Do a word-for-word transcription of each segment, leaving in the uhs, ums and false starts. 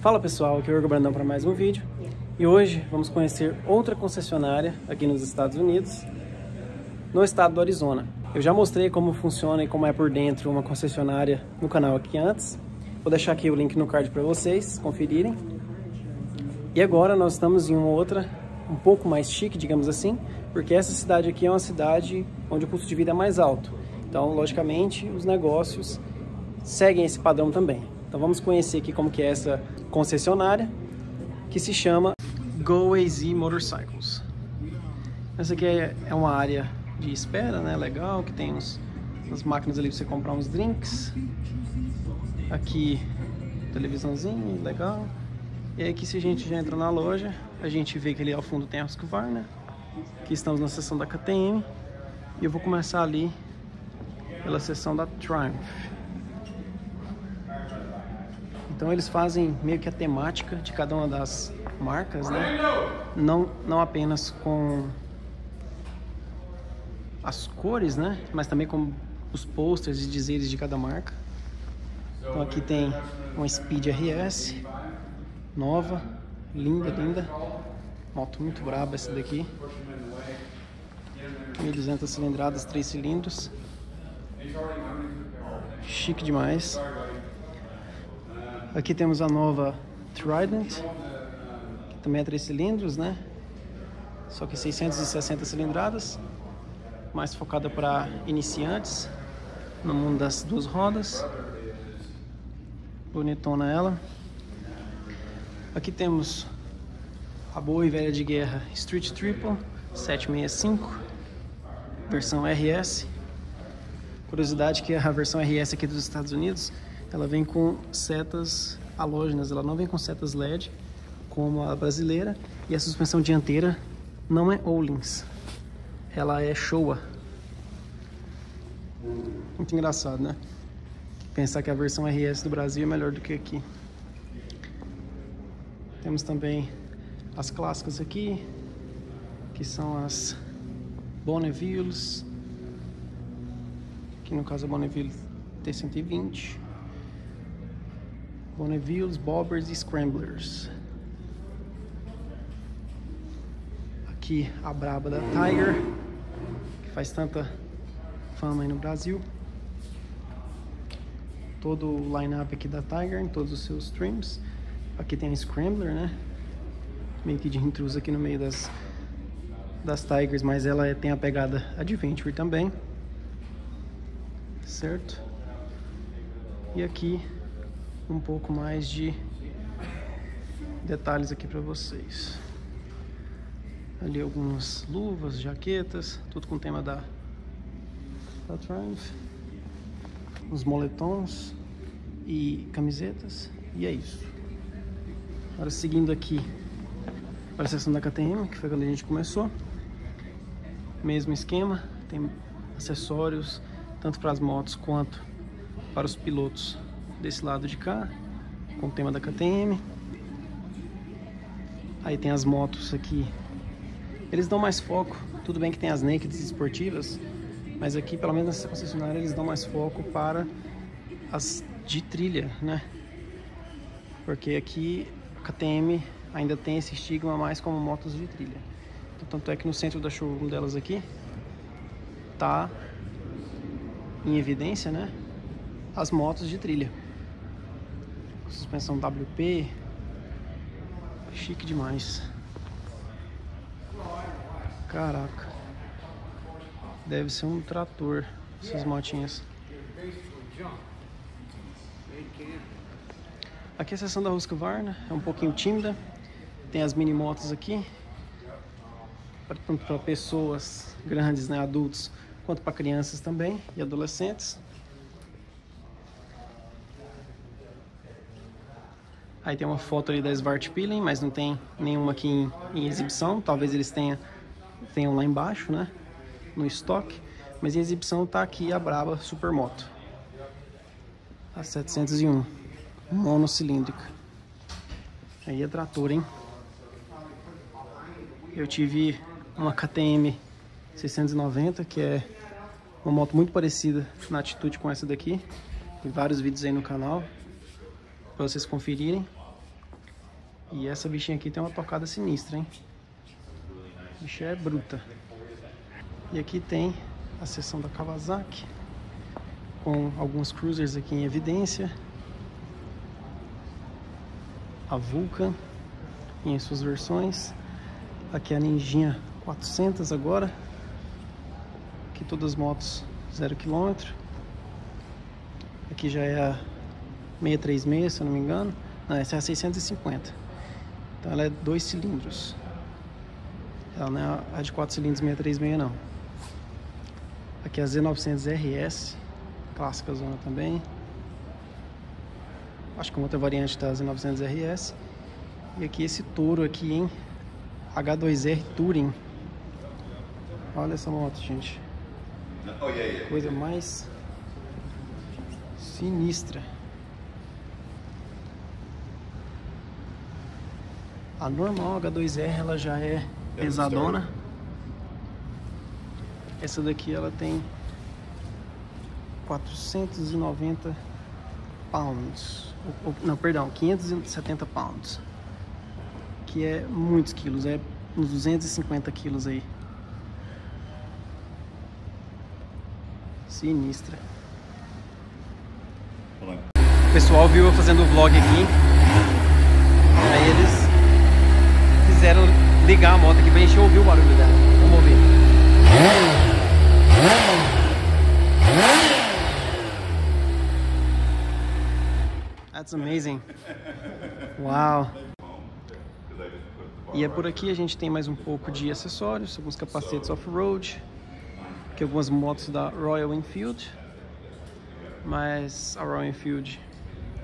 Fala pessoal, aqui é o Ergo Brandão para mais um vídeo. E hoje vamos conhecer outra concessionária aqui nos Estados Unidos, no estado do Arizona. Eu já mostrei como funciona e como é por dentro uma concessionária no canal aqui antes. Vou deixar aqui o link no card para vocês conferirem. E agora nós estamos em uma outra um pouco mais chique, digamos assim, porque essa cidade aqui é uma cidade onde o custo de vida é mais alto. Então, logicamente, os negócios seguem esse padrão também. Então vamos conhecer aqui como que é essa concessionária, que se chama GoAZ Motorcycles. Essa aqui é uma área de espera, né? Legal, que tem uns, umas máquinas ali para você comprar uns drinks. Aqui, televisãozinho, legal. E aí aqui, se a gente já entra na loja, a gente vê que ali ao fundo tem a Husqvarna, né? Aqui estamos na seção da K T M. E eu vou começar ali pela seção da Triumph. Então eles fazem meio que a temática de cada uma das marcas, né? Não, não apenas com as cores, né? Mas também com os posters e dizeres de cada marca. Então aqui tem uma Speed R S, nova, linda, linda. Moto muito braba essa daqui. mil e duzentas cilindradas, três cilindros. Chique demais. Aqui temos a nova Trident, que também é três cilindros, né? Só que seiscentas e sessenta cilindradas, mais focada para iniciantes, no mundo das duas rodas. Bonitona ela. Aqui temos a boa e velha de guerra Street Triple sete sessenta e cinco, versão R S. Curiosidade que a versão R S aqui dos Estados Unidos, ela vem com setas halógenas, ela não vem com setas L E D, como a brasileira. E a suspensão dianteira não é Ohlins, ela é Showa. Muito engraçado, né? Pensar que a versão R S do Brasil é melhor do que aqui. Temos também as clássicas aqui, que são as Bonnevilles, que no caso é Bonneville T cento e vinte. Bonnevilles, Bobbers e Scramblers. Aqui a braba da Tiger, que faz tanta fama aí no Brasil. Todo o line-up aqui da Tiger, em todos os seus trims. Aqui tem a Scrambler, né? Meio que de intrusa aqui no meio das, das Tigers, mas ela é, tem a pegada Adventure também. Certo? E aqui um pouco mais de detalhes aqui para vocês. Ali algumas luvas, jaquetas, tudo com o tema da, da Triumph. Os moletons e camisetas. E é isso. Agora seguindo aqui para a seção da K T M, que foi quando a gente começou. Mesmo esquema, tem acessórios tanto para as motos quanto para os pilotos. Desse lado de cá, com o tema da K T M. Aí tem as motos aqui. Eles dão mais foco. Tudo bem que tem as nakeds esportivas, mas aqui, pelo menos nessa concessionária, eles dão mais foco para as de trilha, né? Porque aqui a K T M ainda tem esse estigma mais como motos de trilha. Então, tanto é que no centro da showroom delas aqui tá em evidência, né? As motos de trilha. Suspensão W P, chique demais. Caraca, deve ser um trator essas motinhas. Aqui a seção da Husqvarna é um pouquinho tímida. Tem as mini motos aqui, tanto para pessoas grandes, né, adultos, quanto para crianças também e adolescentes. Aí tem uma foto ali da Svartpilen, mas não tem nenhuma aqui em, em exibição. Talvez eles tenha, tenham lá embaixo, né? No estoque. Mas em exibição tá aqui a braba Supermoto. A setecentos e um. Monocilíndrica. Aí é trator, hein? Eu tive uma K T M seiscentos e noventa, que é uma moto muito parecida na atitude com essa daqui. Tem vários vídeos aí no canal para vocês conferirem. E essa bichinha aqui tem uma tocada sinistra, hein? A bicha é bruta. E aqui tem a seção da Kawasaki, com alguns cruisers aqui em evidência. A Vulcan em suas versões. Aqui a Ninjinha quatrocentos agora. Aqui todas as motos zero quilômetro. Aqui já é a seiscentos e trinta e seis, se eu não me engano. Não, essa é a seiscentos e cinquenta. Então ela é dois cilindros. Ela não é a de quatro cilindros seiscentos e trinta e seis, não. Aqui é a Z novecentos R S. Clássica zona também. Acho que uma outra variante da Z novecentos R S. E aqui esse touro aqui, hein? H dois R Touring. Olha essa moto, gente. Coisa mais sinistra. A normal H dois R ela já é pesadona. Essa daqui ela tem quatrocentos e noventa pounds. Ou, não, perdão, quinhentos e setenta pounds. Que é muitos quilos, é uns duzentos e cinquenta quilos aí. Sinistra. Olá. O pessoal viu eu fazendo o vlog aqui. Aí eles fizeram ligar a moto aqui pra gente ouvir o barulho dela. Vamos ouvir. That's amazing. Uau. E é por aqui a gente tem mais um pouco de acessórios, alguns capacetes off-road, aqui algumas motos da Royal Enfield, mas a Royal Enfield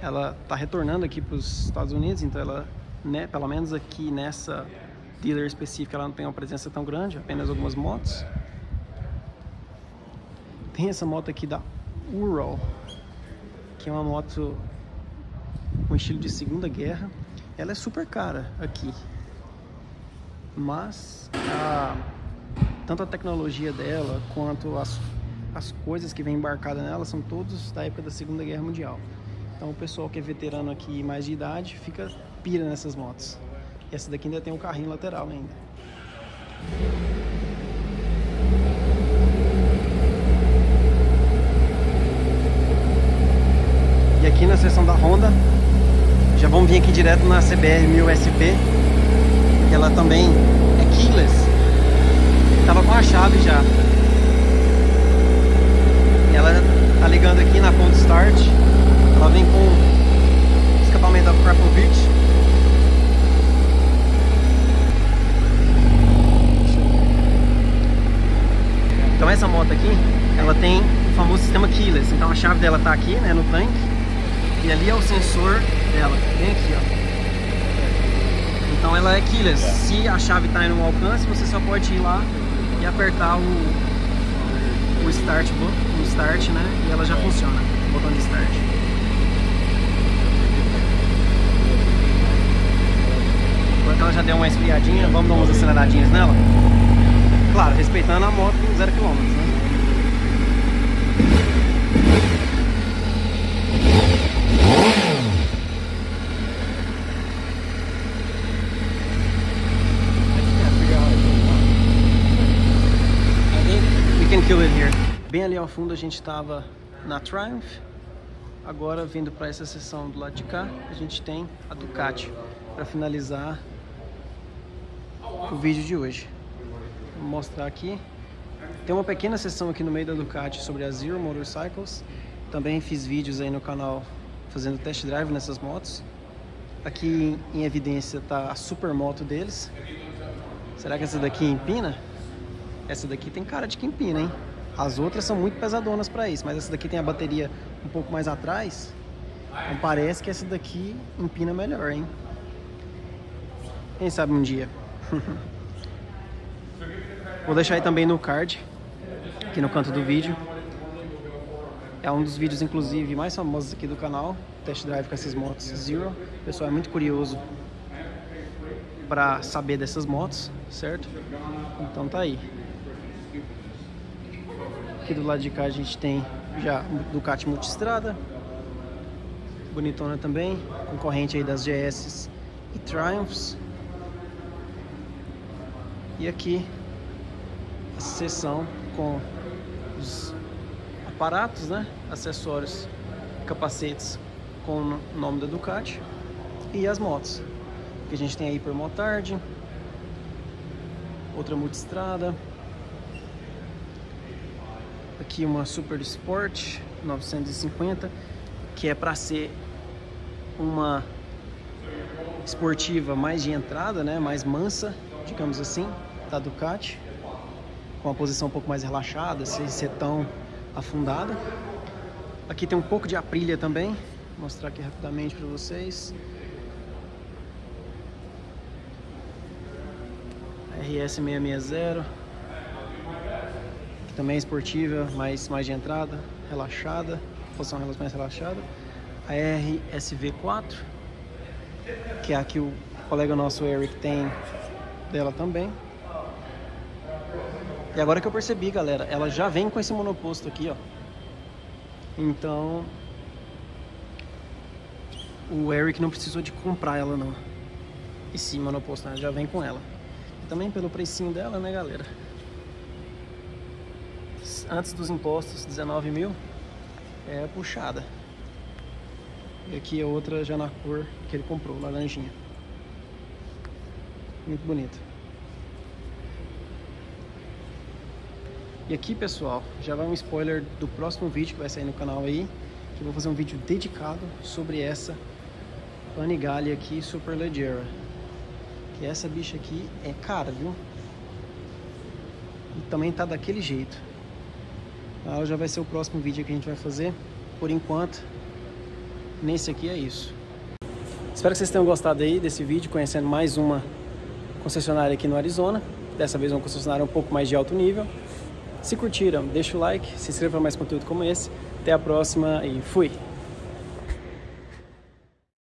ela tá retornando aqui para os Estados Unidos, então ela, né, pelo menos aqui nessa dealer específica, ela não tem uma presença tão grande, apenas algumas motos. Tem essa moto aqui da Ural, que é uma moto com estilo de Segunda Guerra. Ela é super cara aqui, mas a, tanto a tecnologia dela quanto as, as coisas que vem embarcada nela são todos da época da Segunda Guerra Mundial. Então o pessoal que é veterano aqui e mais de idade fica pira nessas motos. E essa daqui ainda tem um carrinho lateral ainda. E aqui na seção da Honda, já vamos vir aqui direto na C B R mil S P. Ela também é keyless. Tava com a chave já. Ela tá ligando aqui na ponta start. Ela vem com escapamento da Akrapovic. Então essa moto aqui, ela tem o famoso sistema keyless. Então a chave dela tá aqui, né, no tanque. E ali é o sensor dela. Vem aqui, ó. Então ela é keyless, se a chave está no alcance, você só pode ir lá e apertar o, o start, o start, né? E ela já funciona, o botão de start. Enquanto ela já deu uma esfriadinha, vamos dar umas aceleradinhas nela? Claro, respeitando a moto zero quilômetros, né? Bem ali ao fundo a gente estava na Triumph, agora vindo para essa seção do lado de cá, a gente tem a Ducati para finalizar o vídeo de hoje. Vou mostrar aqui, tem uma pequena seção aqui no meio da Ducati sobre a Zero Motorcycles, também fiz vídeos aí no canal fazendo test drive nessas motos. Aqui em evidência está a super moto deles. Será que essa daqui empina? Essa daqui tem cara de que empina, hein? As outras são muito pesadonas para isso, mas essa daqui tem a bateria um pouco mais atrás, então parece que essa daqui empina melhor, hein? Quem sabe um dia. Vou deixar aí também no card, aqui no canto do vídeo. É um dos vídeos, inclusive, mais famosos aqui do canal, test drive com essas motos Zero. O pessoal é muito curioso para saber dessas motos, certo? Então tá aí. Aqui do lado de cá a gente tem já Ducati Multistrada, bonitona também, concorrente aí das G S e Triumphs. E aqui a seção com os aparatos, né? Acessórios, capacetes com o nome da Ducati e as motos. Que a gente tem a Hypermotard, outra multistrada, aqui uma Super Sport novecentos e cinquenta, que é para ser uma esportiva mais de entrada, né, mais mansa, digamos assim, da Ducati, com a posição um pouco mais relaxada, sem ser tão afundada. Aqui tem um pouco de Aprilia também, vou mostrar aqui rapidamente para vocês. R S seiscentos e sessenta, que também é esportiva, mas mais de entrada, relaxada, posição mais relaxada. A R S V quatro, que é a que o colega nosso Eric tem dela também. E agora que eu percebi, galera, ela já vem com esse monoposto aqui, ó. Então o Eric não precisou de comprar ela não. E sim, monoposto, né? Já vem com ela. Também pelo precinho dela, né, galera? Antes dos impostos, dezenove mil, é puxada. E aqui é outra já na cor que ele comprou, laranjinha. Muito bonito. E aqui, pessoal, já vai um spoiler do próximo vídeo que vai sair no canal aí, que eu vou fazer um vídeo dedicado sobre essa Panigale aqui, Superleggera. Que essa bicha aqui é cara, viu? E também tá daquele jeito. Ah, já vai ser o próximo vídeo que a gente vai fazer. Por enquanto, nesse aqui é isso. Espero que vocês tenham gostado aí desse vídeo, conhecendo mais uma concessionária aqui no Arizona. Dessa vez uma concessionária um pouco mais de alto nível. Se curtiram, deixa o like, se inscreva para mais conteúdo como esse. Até a próxima e fui!